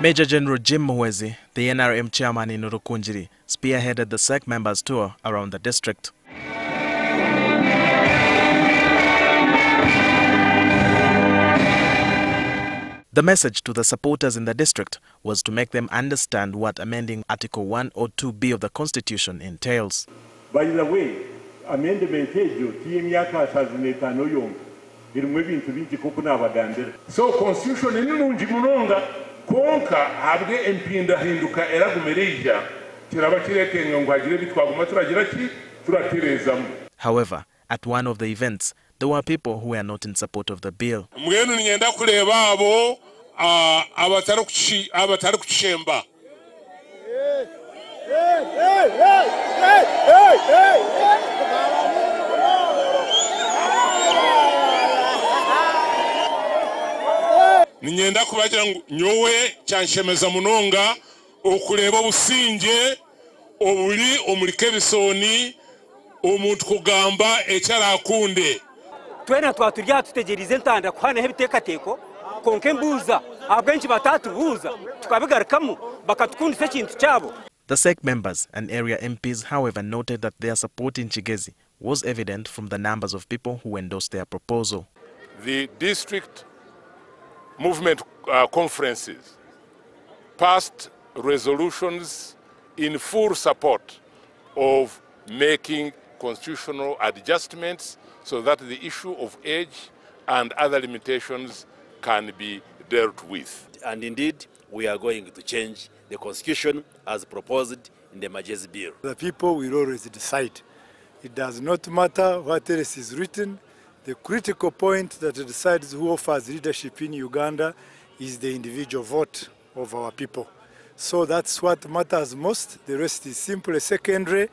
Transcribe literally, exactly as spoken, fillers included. Major General Jim Mwezi, the N R M chairman in Urukunjiri, spearheaded the S E C members' tour around the district. The message to the supporters in the district was to make them understand what amending Article one oh two B of the Constitution entails. By the way, amendment so constitution inunji munonga konka abwe empinda hinduka era gumereja kirabakirekenye ngwagire bitwaguma turagira ki turaterezamo. However, at one of the events, there were people who were not in support of the bill. Mwenu nyenda kuleba abo abatari abatari kuchemba. Nyenda Kwa Jan Yue, Chan Shemeza Munonga, O Kuleva Usinge, Ori Omikevisoni, Omutku Gamba, Echara Kunde. Twenatuatu tutegereze ntanda Kwane Hebite kateko, Konkembuza, Agenchibatatuza, Kabukarcamu, Bakatkun sekintu cyabo. The S E C members and area M Ps, however, noted that their support in Chigezi was evident from the numbers of people who endorsed their proposal. The district movement uh, conferences passed resolutions in full support of making constitutional adjustments so that the issue of age and other limitations can be dealt with. And indeed, we are going to change the constitution as proposed in the Majesty's bill. The people will always decide. It does not matter what else is written. The critical point that decides who offers leadership in Uganda is the individual vote of our people. So that's what matters most. The rest is simply secondary.